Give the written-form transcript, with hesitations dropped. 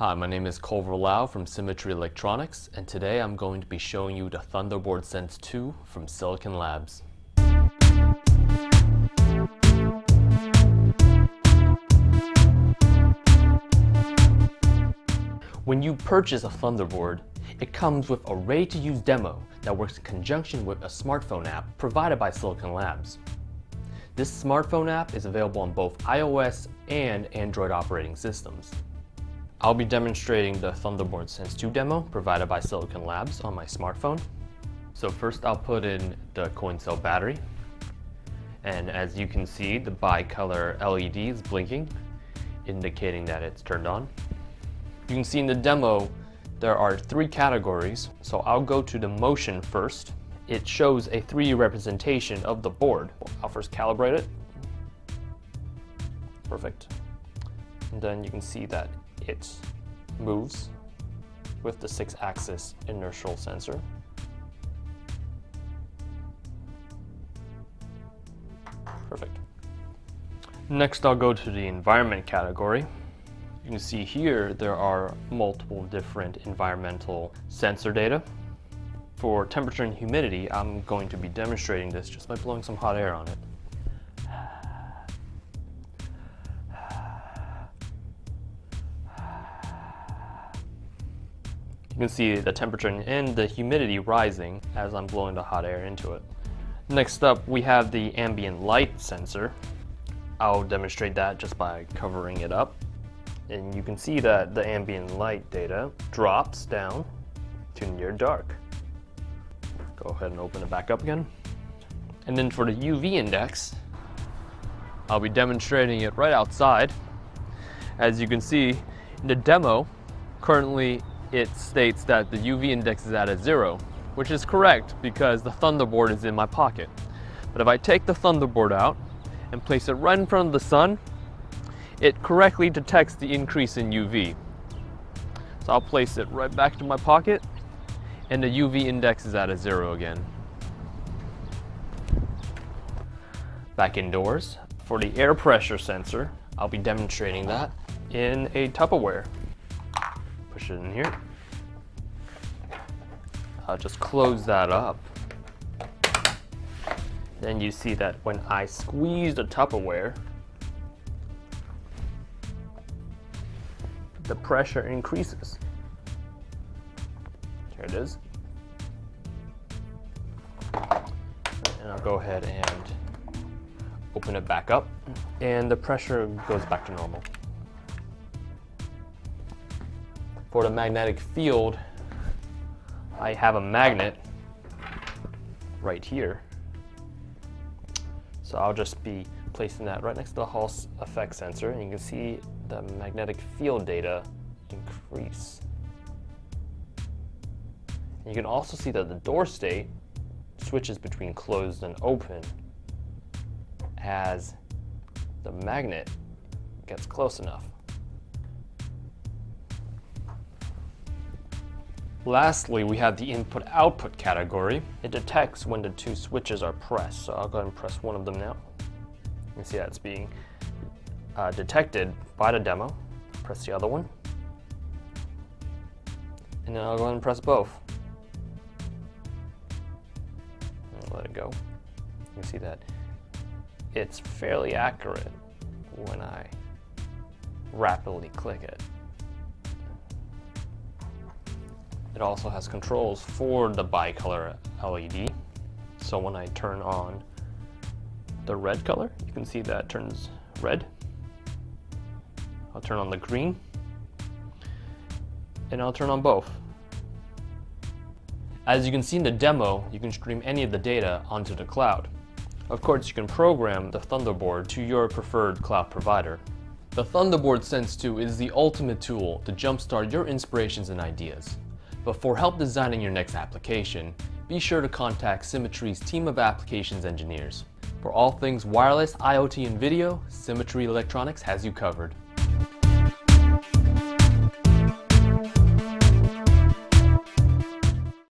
Hi, my name is Culver Lau from Symmetry Electronics, and today I'm going to be showing you the Thunderboard Sense 2 from Silicon Labs. When you purchase a Thunderboard, it comes with a ready-to-use demo that works in conjunction with a smartphone app provided by Silicon Labs. This smartphone app is available on both iOS and Android operating systems. I'll be demonstrating the Thunderboard Sense 2 demo provided by Silicon Labs on my smartphone. So first I'll put in the coin cell battery. And as you can see, the bi-color LED is blinking, indicating that it's turned on. You can see in the demo, there are three categories. So I'll go to the motion first. It shows a 3D representation of the board. I'll first calibrate it. Perfect. And then you can see that it moves with the 6-axis inertial sensor. Perfect. Next, I'll go to the environment category. You can see here there are multiple different environmental sensor data. For temperature and humidity, I'm going to be demonstrating this just by blowing some hot air on it. You can see the temperature and the humidity rising as I'm blowing the hot air into it. Next up, we have the ambient light sensor. I'll demonstrate that just by covering it up. And you can see that the ambient light data drops down to near dark. Go ahead and open it back up again. And then for the UV index, I'll be demonstrating it right outside. As you can see in the demo, currently it states that the UV index is at a 0, which is correct because the Thunderboard is in my pocket. But if I take the Thunderboard out and place it right in front of the sun, it correctly detects the increase in UV. So I'll place it right back to my pocket, and the UV index is at a 0 again. Back indoors, for the air pressure sensor, I'll be demonstrating that in a Tupperware. Push it in here. I'll just close that up. Then you see that when I squeeze the Tupperware, the pressure increases. Here it is. And I'll go ahead and open it back up, and the pressure goes back to normal. For the magnetic field, I have a magnet right here. So I'll just be placing that right next to the Hall effect sensor, and you can see the magnetic field data increase. And you can also see that the door state switches between closed and open as the magnet gets close enough. Lastly, we have the input-output category. It detects when the two switches are pressed, so I'll go ahead and press one of them now. You can see that it's being detected by the demo. Press the other one, and then I'll go ahead and press both. And let it go. You can see that it's fairly accurate when I rapidly click it. It also has controls for the bi-color LED. So when I turn on the red color, you can see that it turns red. I'll turn on the green, and I'll turn on both. As you can see in the demo, you can stream any of the data onto the cloud. Of course, you can program the Thunderboard to your preferred cloud provider. The Thunderboard Sense 2 is the ultimate tool to jumpstart your inspirations and ideas. But for help designing your next application, be sure to contact Symmetry's team of applications engineers. For all things wireless, IoT, and video, Symmetry Electronics has you covered.